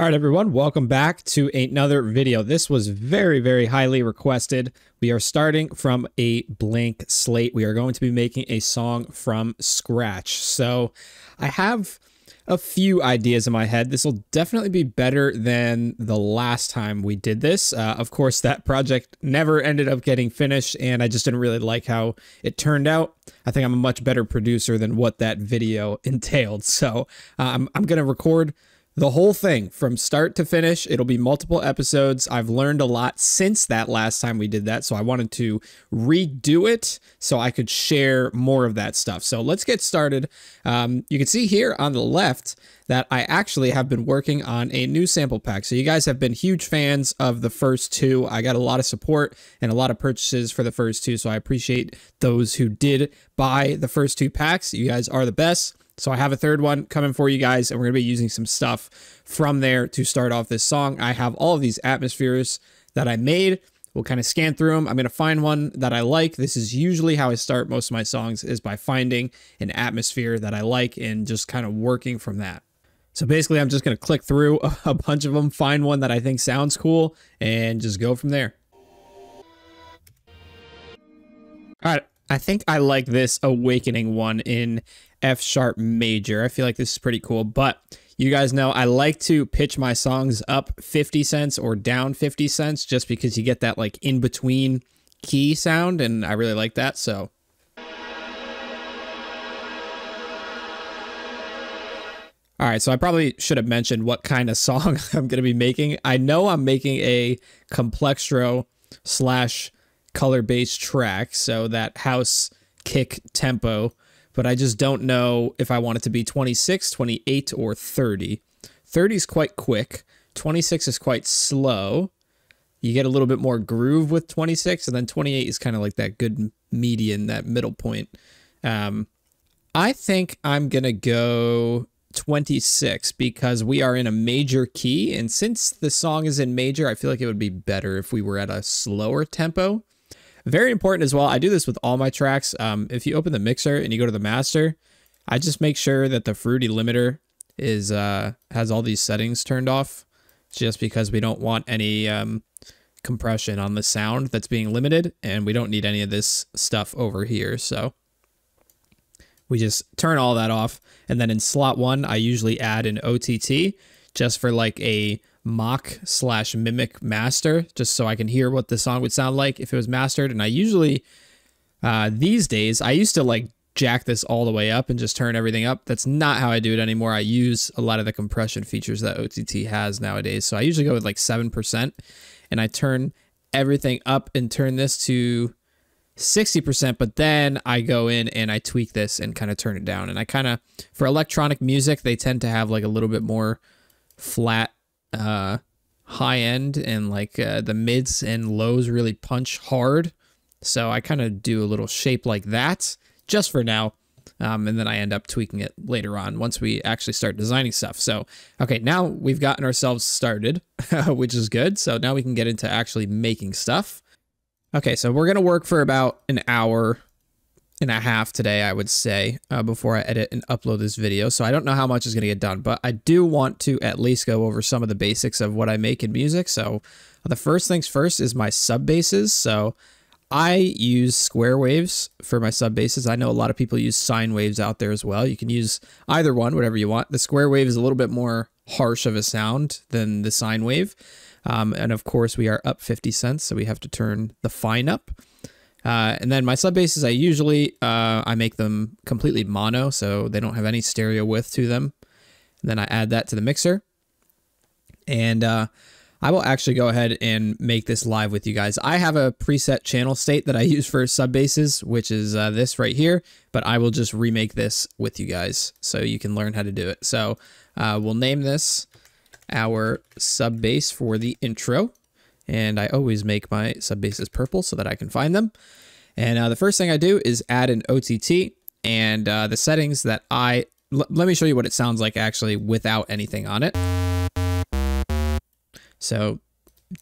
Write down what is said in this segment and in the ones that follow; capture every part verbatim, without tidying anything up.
All right, everyone, welcome back to another video. This was very, very highly requested. We are starting from a blank slate. We are going to be making a song from scratch. So I have a few ideas in my head. This will definitely be better than the last time we did this. Uh, of course, that project never ended up getting finished, and I just didn't really like how it turned out. I think I'm a much better producer than what that video entailed. So uh, I'm, I'm going to record the whole thing from start to finish. It'll be multiple episodes. I've learned a lot since that last time we did that, so I wanted to redo it so I could share more of that stuff. So let's get started. Um, you can see here on the left that I actually have been working on a new sample pack. So you guys have been huge fans of the first two. I got a lot of support and a lot of purchases for the first two, so I appreciate those who did buy the first two packs. You guys are the best. So I have a third one coming for you guys, and we're going to be using some stuff from there to start off this song. I have all of these atmospheres that I made. We'll kind of scan through them. I'm going to find one that I like. This is usually how I start most of my songs, is by finding an atmosphere that I like and just kind of working from that. So basically, I'm just going to click through a bunch of them, find one that I think sounds cool, and just go from there. All right. I think I like this Awakening one in F sharp major. I feel like this is pretty cool, but you guys know I like to pitch my songs up fifty cents or down fifty cents just because you get that like in between key sound, and I really like that. So all right, so I probably should have mentioned what kind of song I'm going to be making. I know I'm making a complextro slash color bass track, so that house kick tempo, but I just don't know if I want it to be twenty-six, twenty-eight, or thirty. thirty is quite quick. twenty-six is quite slow. You get a little bit more groove with twenty-six, and then twenty-eight is kind of like that good median, that middle point. Um, I think I'm going to go twenty-six because we are in a major key, and since the song is in major, I feel like it would be better if we were at a slower tempo. Very important as well. I do this with all my tracks. Um, if you open the mixer and you go to the master, I just make sure that the Fruity Limiter is uh, has all these settings turned off, just because we don't want any um, compression on the sound that's being limited, and we don't need any of this stuff over here. So we just turn all that off. And then in slot one, I usually add an O T T just for like a mock slash mimic master, just so I can hear what the song would sound like if it was mastered. And I usually, uh, these days, I used to like jack this all the way up and just turn everything up. That's not how I do it anymore. I use a lot of the compression features that O T T has nowadays. So I usually go with like seven percent, and I turn everything up and turn this to sixty percent, but then I go in and I tweak this and kind of turn it down. And I kind of, for electronic music, they tend to have like a little bit more flat uh high end, and like uh, the mids and lows really punch hard, so I kind of do a little shape like that just for now, um, and then I end up tweaking it later on once we actually start designing stuff. So okay, now we've gotten ourselves started which is good. So now we can get into actually making stuff. Okay, so we're gonna work for about an hour and a half today, I would say, uh, before I edit and upload this video. So I don't know how much is going to get done, but I do want to at least go over some of the basics of what I make in music. So the first things first is my sub basses. So I use square waves for my sub basses. I know a lot of people use sine waves out there as well. You can use either one, whatever you want. The square wave is a little bit more harsh of a sound than the sine wave. Um, and of course we are up fifty cents, so we have to turn the fine up. Uh, and then my sub basses, I usually, uh, I make them completely mono, so they don't have any stereo width to them. And then I add that to the mixer. And uh, I will actually go ahead and make this live with you guys. I have a preset channel state that I use for sub basses, which is uh, this right here. But I will just remake this with you guys so you can learn how to do it. So uh, we'll name this our sub bass for the intro. And I always make my sub basses purple so that I can find them. And uh, the first thing I do is add an O T T, and uh, the settings that I... L let me show you what it sounds like actually without anything on it. So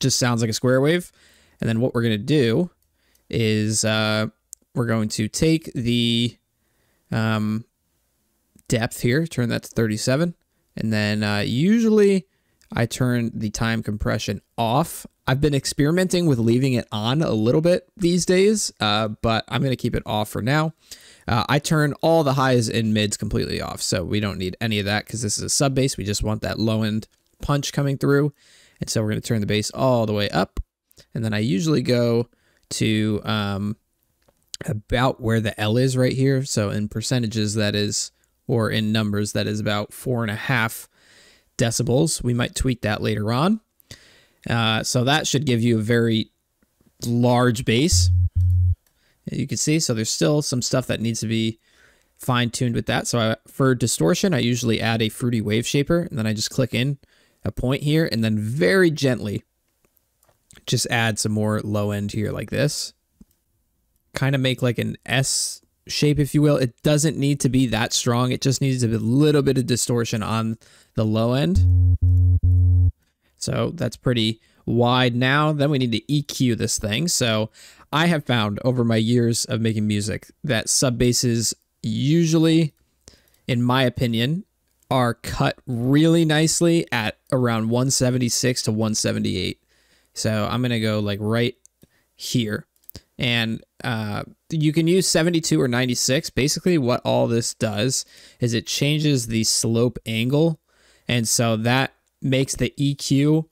just sounds like a square wave. And then what we're going to do is uh, we're going to take the um, depth here, turn that to thirty-seven. And then uh, usually I turned the time compression off. I've been experimenting with leaving it on a little bit these days, uh, but I'm going to keep it off for now. Uh, I turn all the highs and mids completely off, so we don't need any of that because this is a sub bass. We just want that low end punch coming through. And so we're going to turn the bass all the way up. And then I usually go to um, about where the L is right here. So in percentages, that is, or in numbers, that is about four and a half decibels. We might tweak that later on. Uh, so that should give you a very large bass. You can see, so there's still some stuff that needs to be fine-tuned with that. So I, for distortion, I usually add a Fruity Wave Shaper, and then I just click in a point here, and then very gently just add some more low end here like this. Kind of make like an S shape, if you will. It doesn't need to be that strong. It just needs a little bit of distortion on the low end. So that's pretty wide now. Then we need to E Q this thing. So I have found over my years of making music that sub basses usually, in my opinion, are cut really nicely at around one seventy-six to one seventy-eight. So I'm going to go like right here, and uh, you can use seventy-two or ninety-six. Basically what all this does is it changes the slope angle. And so that makes the E Q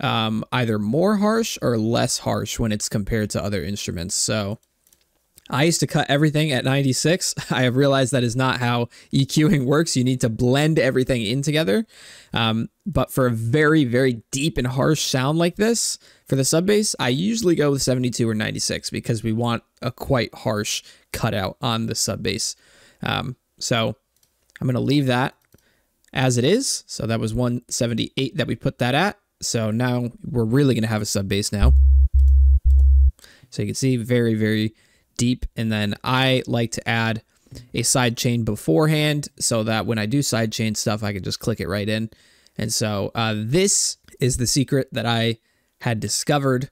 um, either more harsh or less harsh when it's compared to other instruments. So I used to cut everything at ninety-six. I have realized that is not how EQing works. You need to blend everything in together. Um, but for a very, very deep and harsh sound like this, for the sub bass, I usually go with seventy-two or ninety-six because we want a quite harsh cutout on the sub bass. Um, so I'm going to leave that as it is. So that was one seventy-eight that we put that at. So now we're really going to have a sub bass now. So you can see very, very deep. And then I like to add a side chain beforehand so that when I do side chain stuff, I can just click it right in. And so uh, this is the secret that I had discovered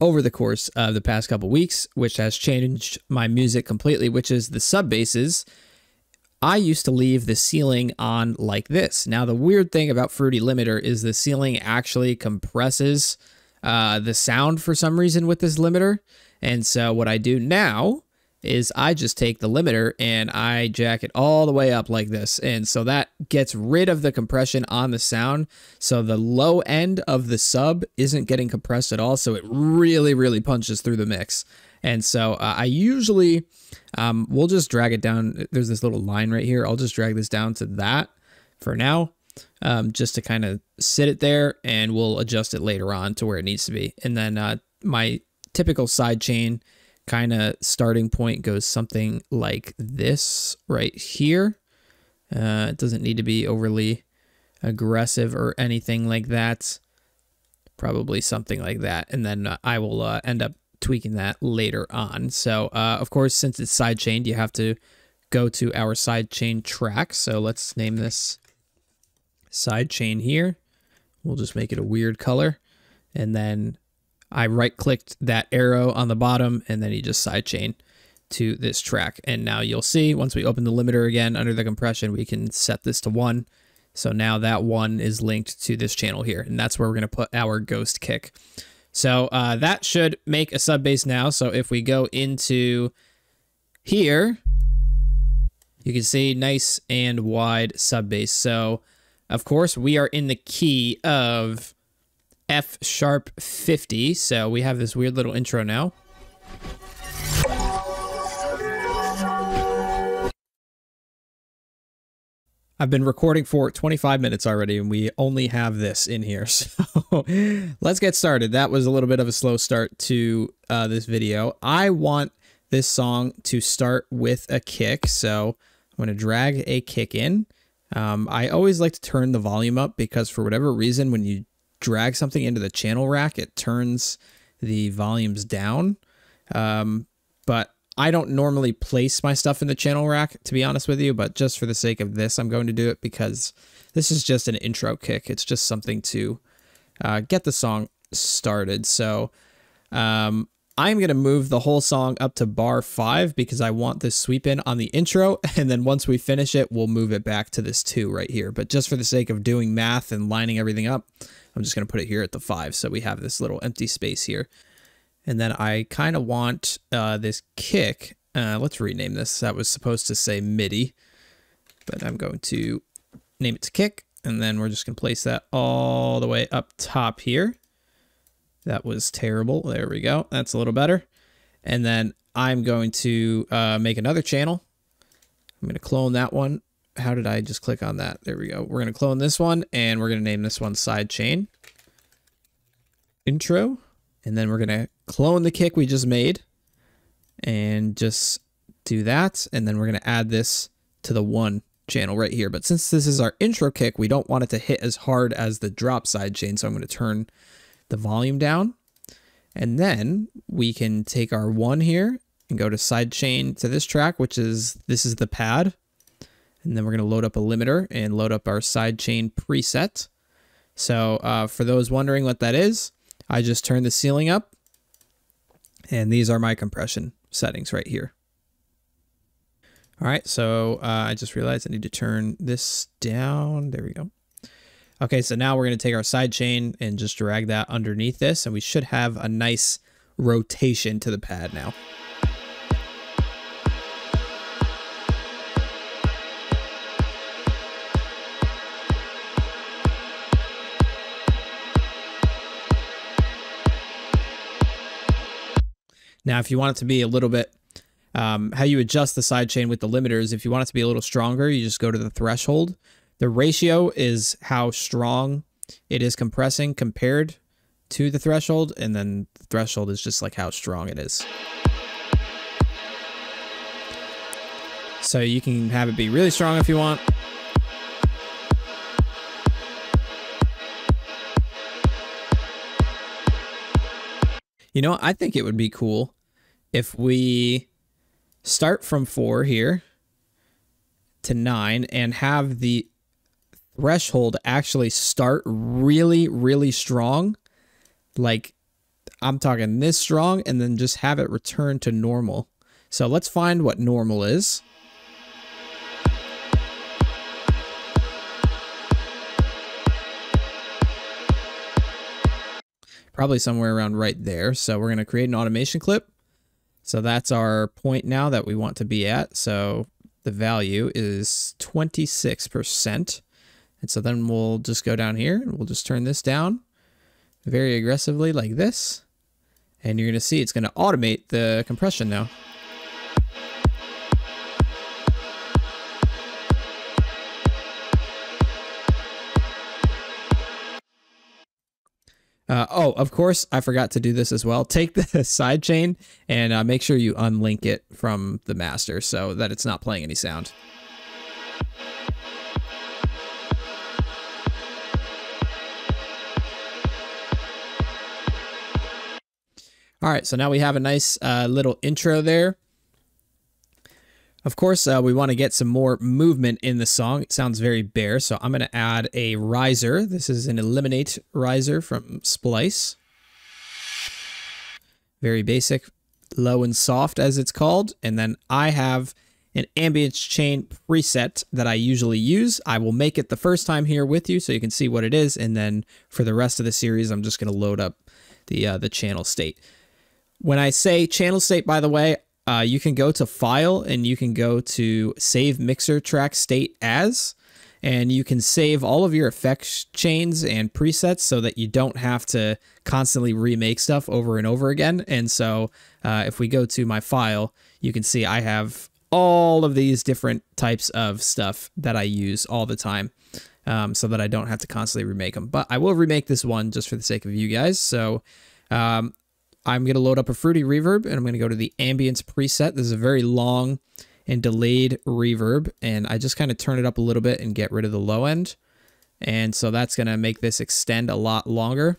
over the course of the past couple weeks, which has changed my music completely, which is the sub basses. I used to leave the ceiling on like this. Now, the weird thing about Fruity Limiter is the ceiling actually compresses uh, the sound for some reason with this limiter. And so what I do now is I just take the limiter and I jack it all the way up like this. And so that gets rid of the compression on the sound. So the low end of the sub isn't getting compressed at all. So it really, really punches through the mix. And so uh, I usually um, will just drag it down. There's this little line right here. I'll just drag this down to that for now, um, just to kind of sit it there, and we'll adjust it later on to where it needs to be. And then uh, my typical side chain kind of starting point goes something like this right here. Uh, it doesn't need to be overly aggressive or anything like that. Probably something like that. And then uh, I will uh, end up tweaking that later on. So uh, of course, since it's side chained, you have to go to our side chain track. So let's name this side chain here. We'll just make it a weird color. And then I right-clicked that arrow on the bottom, and then you just sidechain to this track. And now you'll see, once we open the limiter again under the compression, we can set this to one. So now that one is linked to this channel here, and that's where we're going to put our ghost kick. So uh, that should make a sub bass now. So if we go into here, you can see nice and wide sub bass. So of course we are in the key of F sharp fifty. So we have this weird little intro now. I've been recording for twenty-five minutes already, and we only have this in here. So let's get started. That was a little bit of a slow start to uh, this video. I want this song to start with a kick. So I'm going to drag a kick in. Um, I always like to turn the volume up because for whatever reason, when you drag something into the channel rack, it turns the volumes down. Um, but I don't normally place my stuff in the channel rack, to be honest with you, but just for the sake of this, I'm going to do it because this is just an intro kick. It's just something to uh, get the song started. So um, I'm going to move the whole song up to bar five because I want this sweep in on the intro. And then once we finish it, we'll move it back to this two right here. But just for the sake of doing math and lining everything up, I'm just going to put it here at the five. So we have this little empty space here. And then I kind of want uh, this kick. Uh, let's rename this. That was supposed to say MIDI, but I'm going to name it to kick. And then we're just going to place that all the way up top here. That was terrible. There we go. That's a little better. And then I'm going to uh, make another channel. I'm going to clone that one. How did I just click on that? There we go. We're going to clone this one and we're going to name this one sidechain intro. And then we're going to clone the kick we just made and just do that. And then we're going to add this to the one channel right here. But since this is our intro kick, we don't want it to hit as hard as the drop sidechain. So I'm going to turn the volume down, and then we can take our one here and go to sidechain to this track, which is, this is the pad. And then we're going to load up a limiter and load up our sidechain preset. So uh, for those wondering what that is, I just turned the ceiling up, and these are my compression settings right here. All right. So uh, I just realized I need to turn this down. There we go. Okay, so now we're going to take our sidechain and just drag that underneath this, and we should have a nice rotation to the pad now. Now, if you want it to be a little bit, um, how you adjust the sidechain with the limiters, if you want it to be a little stronger, you just go to the threshold. The ratio is how strong it is compressing compared to the threshold, and then the threshold is just like how strong it is. So you can have it be really strong if you want. You know, I think it would be cool if we start from four here to nine and have the threshold actually start really, really strong. Like, I'm talking this strong, and then just have it return to normal. So let's find what normal is. Probably somewhere around right there. So we're going to create an automation clip. So that's our point now that we want to be at. So the value is twenty-six percent. And so then we'll just go down here and we'll just turn this down very aggressively like this. And you're going to see it's going to automate the compression now. Uh, oh, of course, I forgot to do this as well. Take the sidechain and uh, make sure you unlink it from the master so that it's not playing any sound. All right, so now we have a nice uh, little intro there. Of course, uh, we want to get some more movement in the song. It sounds very bare, so I'm going to add a riser. This is an Eliminate riser from Splice. Very basic, low and soft as it's called. And then I have an ambience chain preset that I usually use. I will make it the first time here with you so you can see what it is. And then for the rest of the series, I'm just going to load up the, uh, the channel state. When I say channel state, by the way, uh, you can go to File and you can go to Save Mixer Track State As, and you can save all of your effects chains and presets so that you don't have to constantly remake stuff over and over again. And so uh, if we go to my file, you can see I have all of these different types of stuff that I use all the time, um, so that I don't have to constantly remake them. But I will remake this one just for the sake of you guys. So um, I'm going to load up a Fruity reverb, and I'm going to go to the ambience preset. This is a very long and delayed reverb, and I just kind of turn it up a little bit and get rid of the low end. And so that's going to make this extend a lot longer,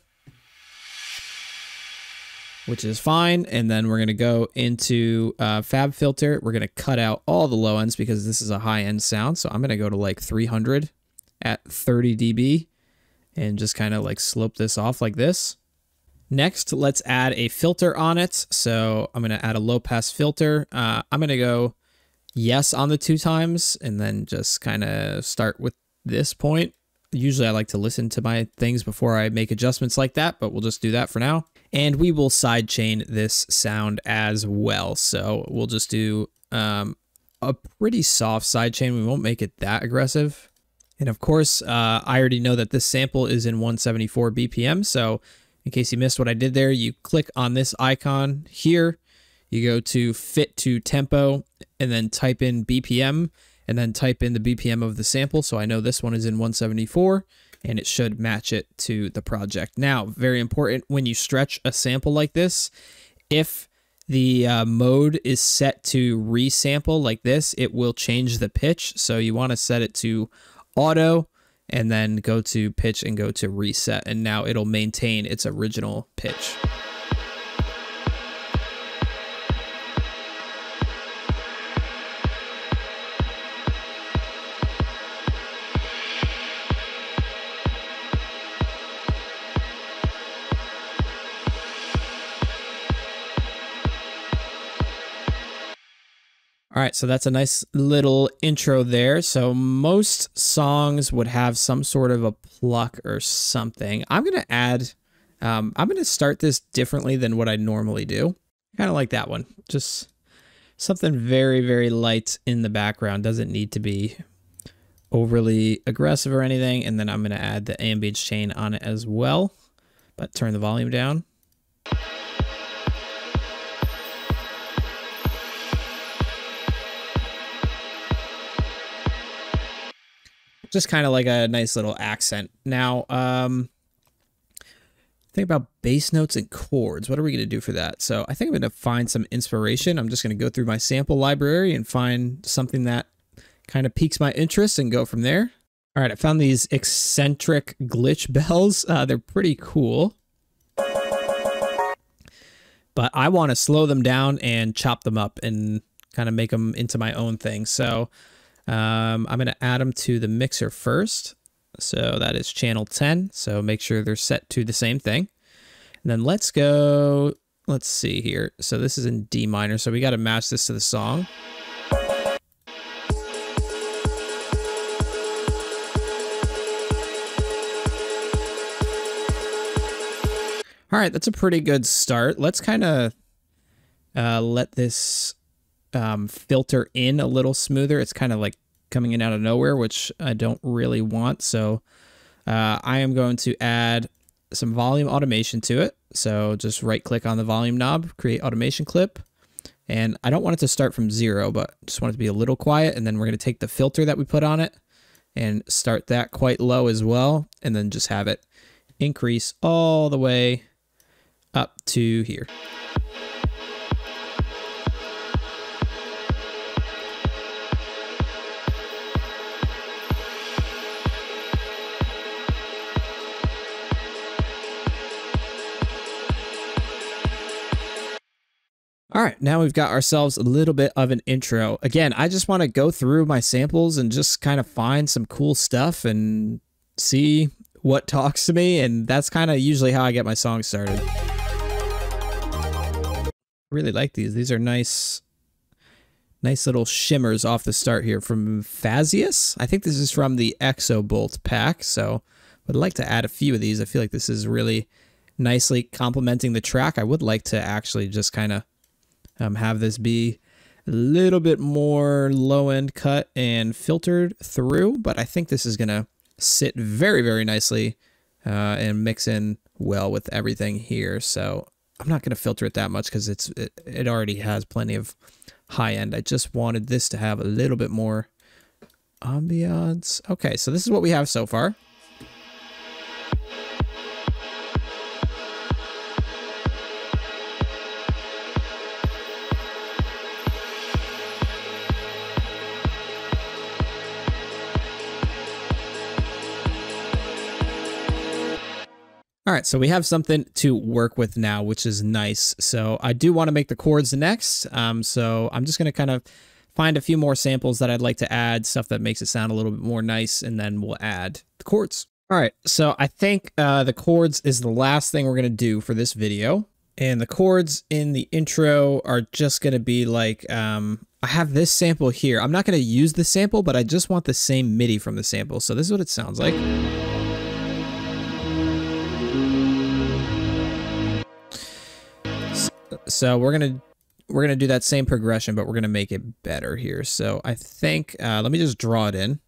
which is fine. And then we're going to go into uh, Fab Filter. We're going to cut out all the low ends because this is a high end sound. So I'm going to go to like three hundred at thirty dB and just kind of like slope this off like this. Next, let's add a filter on it. So I'm going to add a low pass filter. Uh, I'm going to go yes on the two times and then just kind of start with this point. Usually I like to listen to my things before I make adjustments like that, but we'll just do that for now. And we will sidechain this sound as well. So we'll just do um, a pretty soft sidechain. We won't make it that aggressive. And of course, uh, I already know that this sample is in one seventy-four B P M. So in case you missed what I did there, you click on this icon here, you go to fit to tempo and then type in B P M and then type in the B P M of the sample. So I know this one is in one seventy-four and it should match it to the project. Now, very important when you stretch a sample like this, if the uh, mode is set to resample like this, it will change the pitch. So you want to set it to auto and then go to pitch and go to reset. And now it'll maintain its original pitch. All right, so that's a nice little intro there. So most songs would have some sort of a pluck or something. I'm gonna add, um, I'm gonna start this differently than what I normally do. Kind of like that one, just something very, very light in the background. Doesn't need to be overly aggressive or anything. And then I'm gonna add the ambience chain on it as well, but turn the volume down. Just kind of like a nice little accent. Now, um, think about bass notes and chords. What are we going to do for that? So I think I'm going to find some inspiration. I'm just going to go through my sample library and find something that kind of piques my interest and go from there. All right, I found these eccentric glitch bells. Uh, they're pretty cool. But I want to slow them down and chop them up and kind of make them into my own thing. So Um, I'm going to add them to the mixer first. So that is channel ten. So make sure they're set to the same thing. And then let's go, let's see here. So this is in D minor. So we got to match this to the song. All right, that's a pretty good start. Let's kind of uh, let this Um, filter in a little smoother. It's kind of like coming in out of nowhere, which I don't really want. So uh, I am going to add some volume automation to it. So just right click on the volume knob, create automation clip. And I don't want it to start from zero, but just want it to be a little quiet. And then we're going to take the filter that we put on it and start that quite low as well. And then just have it increase all the way up to here. All right, now we've got ourselves a little bit of an intro. Again, I just want to go through my samples and just kind of find some cool stuff and see what talks to me. And that's kind of usually how I get my song started. I really like these. These are nice, nice little shimmers off the start here from Fazius. I think this is from the ExoBolt pack. So I'd like to add a few of these. I feel like this is really nicely complementing the track. I would like to actually just kind of Um, have this be a little bit more low end cut and filtered through, but I think this is going to sit very, very nicely uh, and mix in well with everything here. So I'm not going to filter it that much because it's it, it already has plenty of high end. I just wanted this to have a little bit more ambiance. Okay, so this is what we have so far. All right, so we have something to work with now, which is nice. So I do want to make the chords next. Um, so I'm just going to kind of find a few more samples that I'd like to add, stuff that makes it sound a little bit more nice, and then we'll add the chords. All right, so I think uh, the chords is the last thing we're gonna do for this video. And the chords in the intro are just gonna be like, um, I have this sample here. I'm not gonna use the sample, but I just want the same MIDI from the sample. So this is what it sounds like. So we're gonna we're gonna do that same progression, but we're gonna make it better here. So I think, uh, let me just draw it in.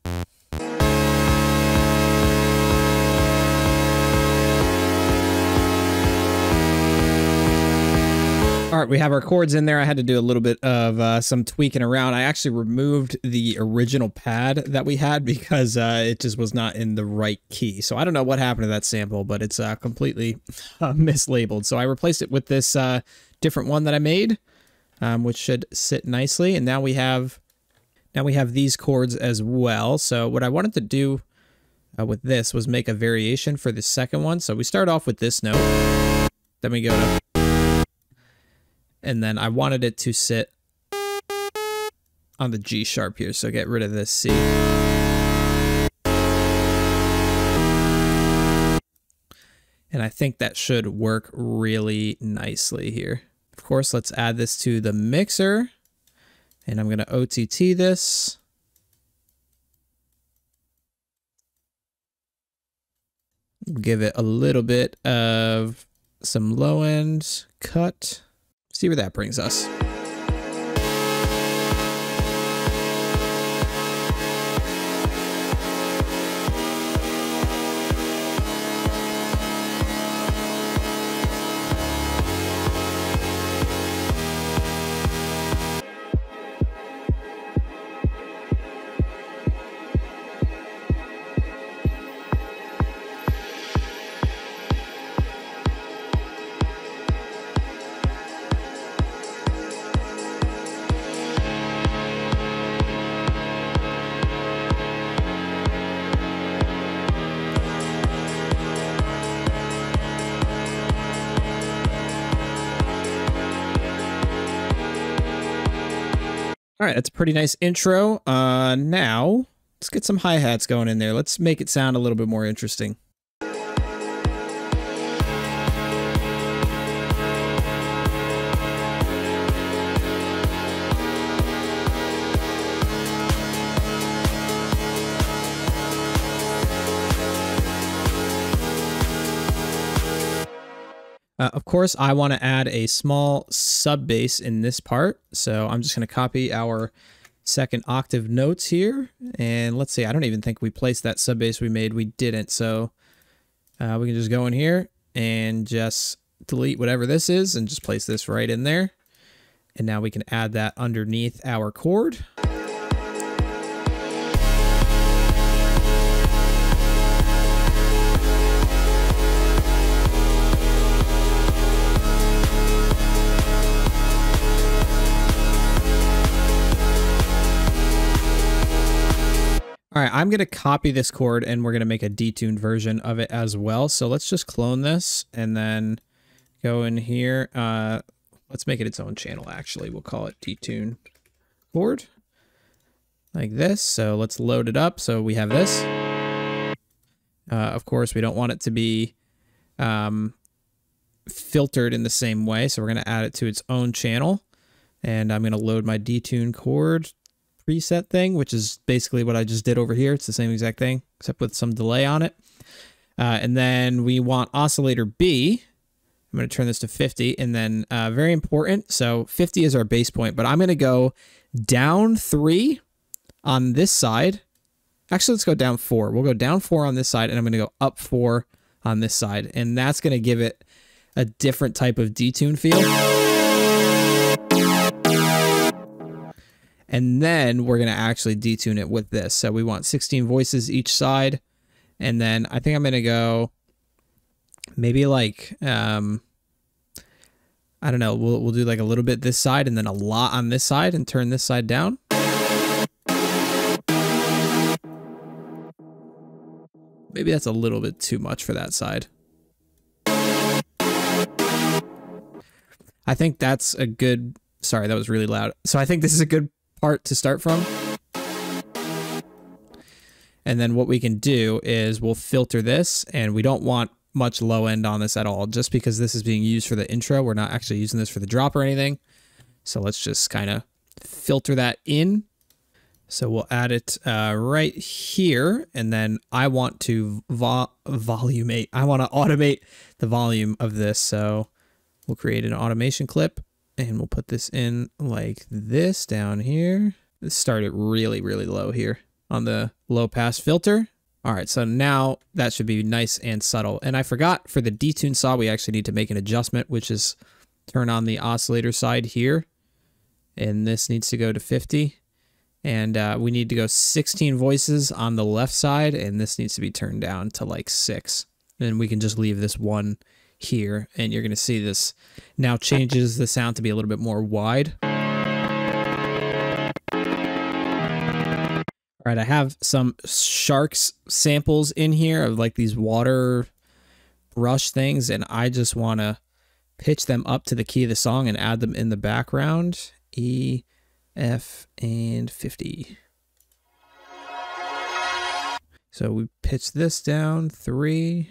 All right, we have our chords in there. I had to do a little bit of uh, some tweaking around. I actually removed the original pad that we had because uh, it just was not in the right key. So I don't know what happened to that sample, but it's uh, completely uh, mislabeled. So I replaced it with this uh, different one that I made, um, which should sit nicely. And now we have now we have these chords as well. So what I wanted to do uh, with this was make a variation for the second one. So we start off with this note, then we go to... And then I wanted it to sit on the G sharp here, so get rid of this C. And I think that should work really nicely here. Of course, let's add this to the mixer. And I'm going to O T T this. Give it a little bit of some low end cut. See where that brings us. All right, that's a pretty nice intro. Uh, now, let's get some hi-hats going in there. Let's make it sound a little bit more interesting. Uh, of course, I want to add a small sub bass in this part. So I'm just going to copy our second octave notes here. And let's see, I don't even think we placed that sub bass we made. We didn't. So uh, we can just go in here and just delete whatever this is and just place this right in there. And now we can add that underneath our chord. All right, I'm going to copy this chord and we're going to make a detuned version of it as well. So let's just clone this and then go in here. Uh, let's make it its own channel, actually. We'll call it detuned chord like this. So let's load it up. So we have this. Uh, of course, we don't want it to be um, filtered in the same way. So we're going to add it to its own channel. And I'm going to load my detuned chord preset thing, which is basically what I just did over here. It's the same exact thing, except with some delay on it. Uh, and then we want oscillator B. I'm going to turn this to fifty, and then uh, very important. So fifty is our base point, but I'm going to go down three on this side. Actually, let's go down four. We'll go down four on this side, and I'm going to go up four on this side. And that's going to give it a different type of detune feel. And then we're going to actually detune it with this. So we want sixteen voices each side. And then I think I'm going to go maybe like, um, I don't know, we'll, we'll do like a little bit this side and then a lot on this side and turn this side down. Maybe that's a little bit too much for that side. I think that's a good, sorry, that was really loud. So I think this is a good part to start from. And then what we can do is we'll filter this, and we don't want much low end on this at all, just because this is being used for the intro. We're not actually using this for the drop or anything. So let's just kind of filter that in. So we'll add it uh, right here. And then I want to vo volumeate. I want to automate the volume of this. So we'll create an automation clip, and we'll put this in like this down here. Let's start it really, really low here on the low pass filter. All right, so now that should be nice and subtle. And I forgot, for the detune saw, we actually need to make an adjustment, which is turn on the oscillator side here. And this needs to go to fifty. And uh, we need to go sixteen voices on the left side, and this needs to be turned down to like six. And we can just leave this one here, and you're gonna see this now changes the sound to be a little bit more wide. All right, I have some sharks samples in here of like these water brush things, and I just wanna pitch them up to the key of the song and add them in the background. E, F, and fifty. So we pitch this down three.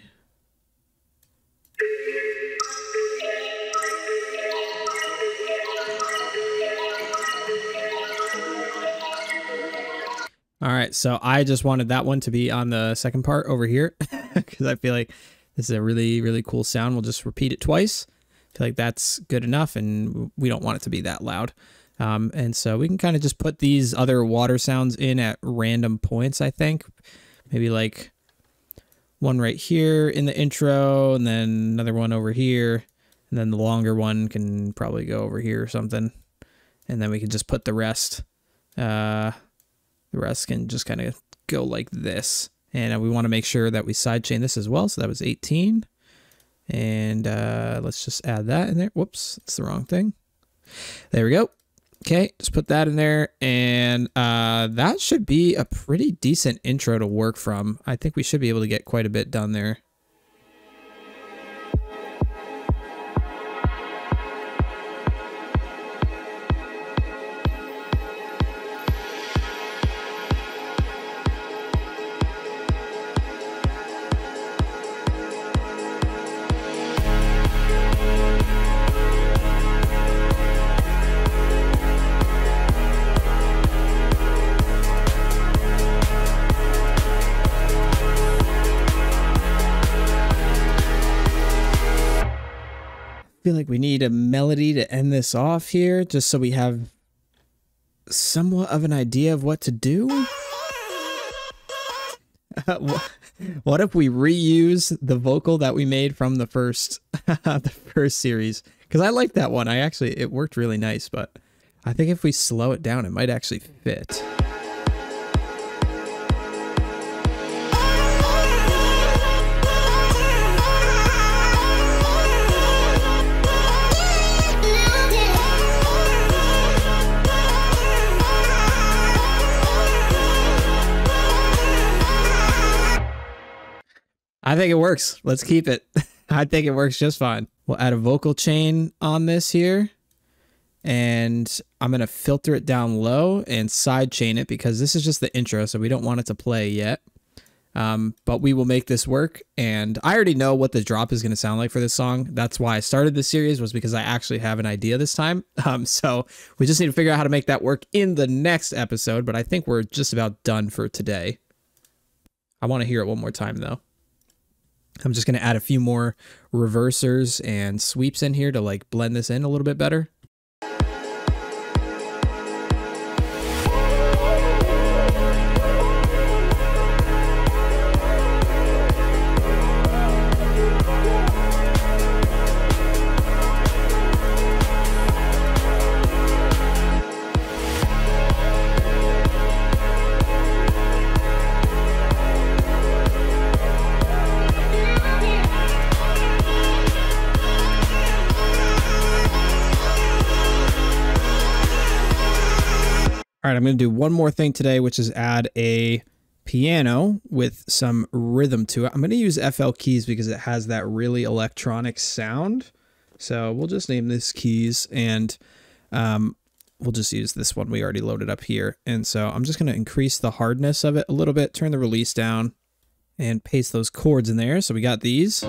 All right, so I just wanted that one to be on the second part over here because I feel like this is a really, really cool sound. We'll just repeat it twice. I feel like that's good enough, and we don't want it to be that loud. Um, and so we can kind of just put these other water sounds in at random points, I think. Maybe like one right here in the intro, and then another one over here, and then the longer one can probably go over here or something. And then we can just put the rest. Uh, the rest can just kind of go like this. And we want to make sure that we sidechain this as well. So that was eighteen. And uh, let's just add that in there. Whoops, it's the wrong thing. There we go. Okay, just put that in there, and uh, that should be a pretty decent intro to work from. I think we should be able to get quite a bit done there. Feel like we need a melody to end this off here, just so we have somewhat of an idea of what to do. Uh, what, what if we reuse the vocal that we made from the first the first series? Because I like that one. I actually, it worked really nice, but I think if we slow it down, it might actually fit. I think it works. Let's keep it. I think it works just fine. We'll add a vocal chain on this here, and I'm going to filter it down low and side chain it because this is just the intro, so we don't want it to play yet. Um, but we will make this work, and I already know what the drop is going to sound like for this song. That's why I started this series, was because I actually have an idea this time. Um, so we just need to figure out how to make that work in the next episode, but I think we're just about done for today. I want to hear it one more time, though. I'm just going to add a few more reversers and sweeps in here to like blend this in a little bit better. All right, I'm going to do one more thing today, which is add a piano with some rhythm to it. I'm going to use F L Keys because it has that really electronic sound. So we'll just name this Keys. And um, we'll just use this one we already loaded up here. And so I'm just going to increase the hardness of it a little bit, turn the release down, and paste those chords in there. So we got these.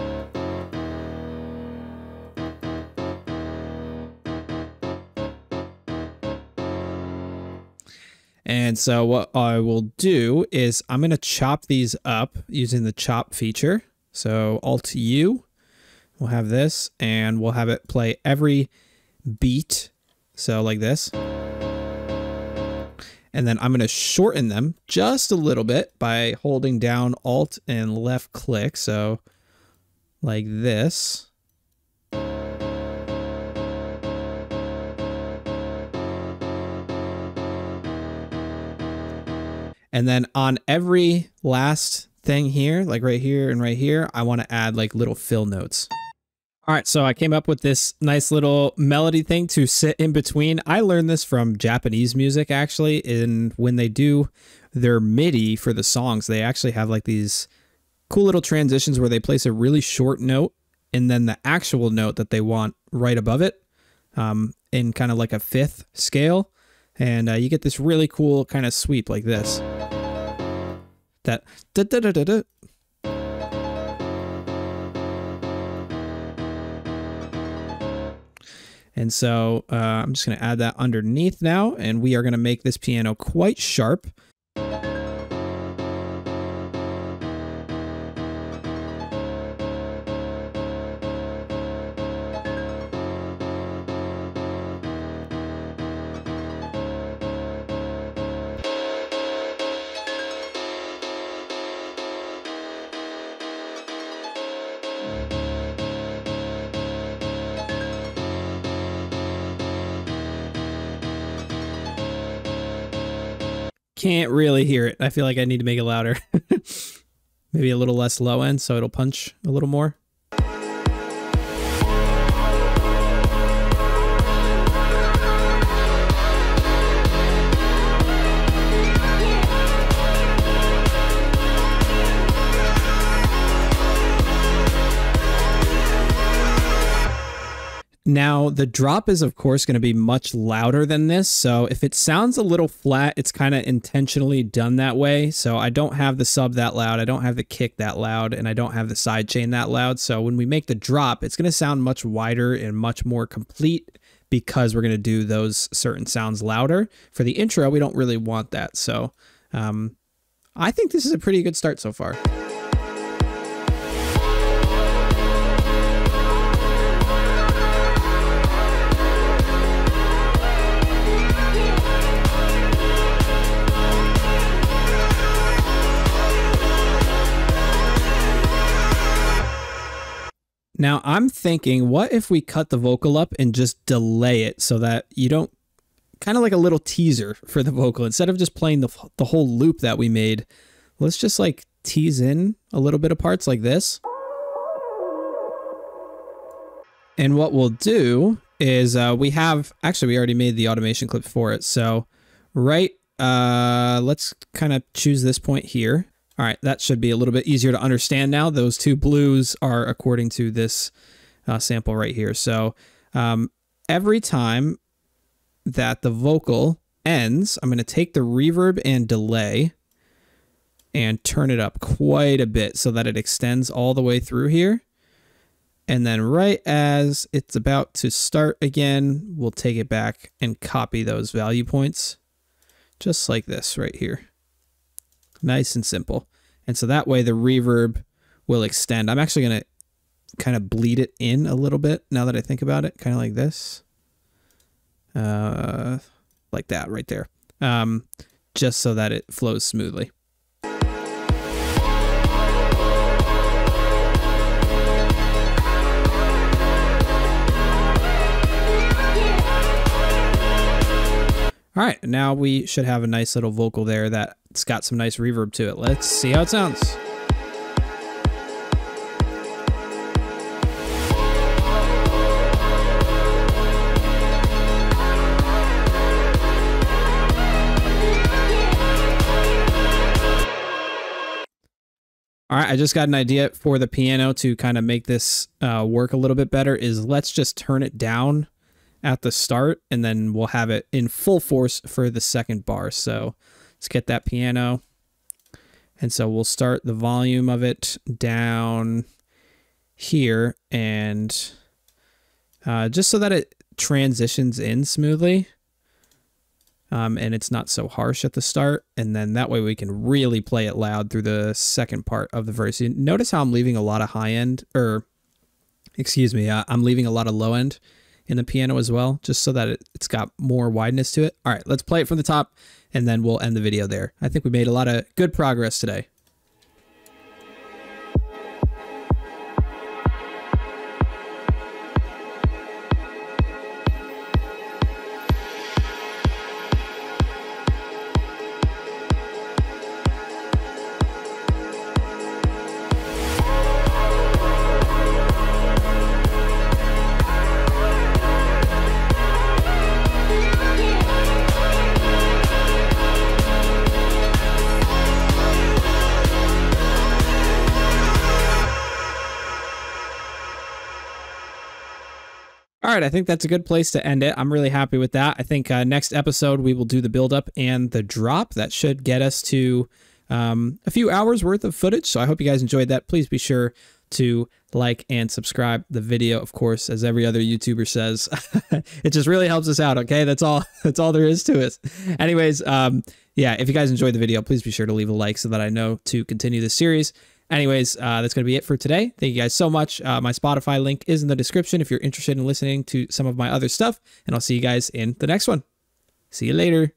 And so what I will do is I'm going to chop these up using the chop feature. So Alt U, we'll have this, and we'll have it play every beat. So like this. And then I'm going to shorten them just a little bit by holding down Alt and left click. So like this. And then on every last thing here, like right here and right here, I want to add like little fill notes. All right, so I came up with this nice little melody thing to sit in between. I learned this from Japanese music, actually, and when they do their MIDI for the songs, they actually have like these cool little transitions where they place a really short note and then the actual note that they want right above it um, in kind of like a fifth scale. And uh, you get this really cool kind of sweep like this. That da da da da da. And so uh, I'm just going to add that underneath now, and we are going to make this piano quite sharp. Can't really hear it. I feel like I need to make it louder. Maybe a little less low end so it'll punch a little more. Now, the drop is, of course, going to be much louder than this, so if it sounds a little flat, it's kind of intentionally done that way. So I don't have the sub that loud, I don't have the kick that loud, and I don't have the side chain that loud. So when we make the drop, it's going to sound much wider and much more complete because we're going to do those certain sounds louder. For the intro, we don't really want that, so um, I think this is a pretty good start so far. Now I'm thinking, what if we cut the vocal up and just delay it so that you don't, kind of like a little teaser for the vocal. Instead of just playing the, the whole loop that we made, let's just like tease in a little bit of parts like this. And what we'll do is uh, we have, actually we already made the automation clip for it. So right, uh, let's kind of choose this point here. All right, that should be a little bit easier to understand now. Those two blues are according to this uh, sample right here. So um, every time that the vocal ends, I'm going to take the reverb and delay and turn it up quite a bit so that it extends all the way through here. And then right as it's about to start again, we'll take it back and copy those value points just like this right here. Nice and simple. And so that way the reverb will extend. I'm actually going to kind of bleed it in a little bit now that I think about it, kind of like this. Uh, like that right there. Um, just so that it flows smoothly. All right, now we should have a nice little vocal there that's got some nice reverb to it. Let's see how it sounds. All right, I just got an idea for the piano to kind of make this uh, work a little bit better is let's just turn it down at the start, and then we'll have it in full force for the second bar. So let's get that piano. And so we'll start the volume of it down here, and uh, just so that it transitions in smoothly, um, and it's not so harsh at the start. And then that way we can really play it loud through the second part of the verse. You notice how I'm leaving a lot of high end, or excuse me, uh, I'm leaving a lot of low end in the piano as well, just so that it, it's got more wideness to it. All right, let's play it from the top, and then we'll end the video there. I think we made a lot of good progress today. All right, I think that's a good place to end it. I'm really happy with that. I think uh, next episode we will do the build up and the drop. That should get us to um, a few hours worth of footage. So I hope you guys enjoyed that. Please be sure to like and subscribe the video, of course, as every other YouTuber says. It just really helps us out. Okay, that's all. That's all there is to it. Anyways, um, yeah, if you guys enjoyed the video, please be sure to leave a like so that I know to continue this series. Anyways, uh, that's going to be it for today. Thank you guys so much. Uh, my Spotify link is in the description if you're interested in listening to some of my other stuff. And I'll see you guys in the next one. See you later.